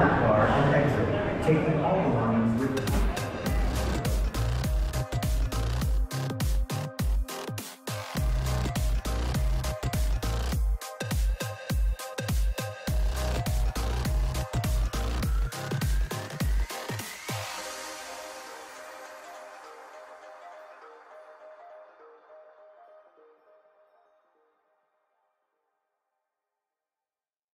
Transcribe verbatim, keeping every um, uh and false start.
to our exit, taking all along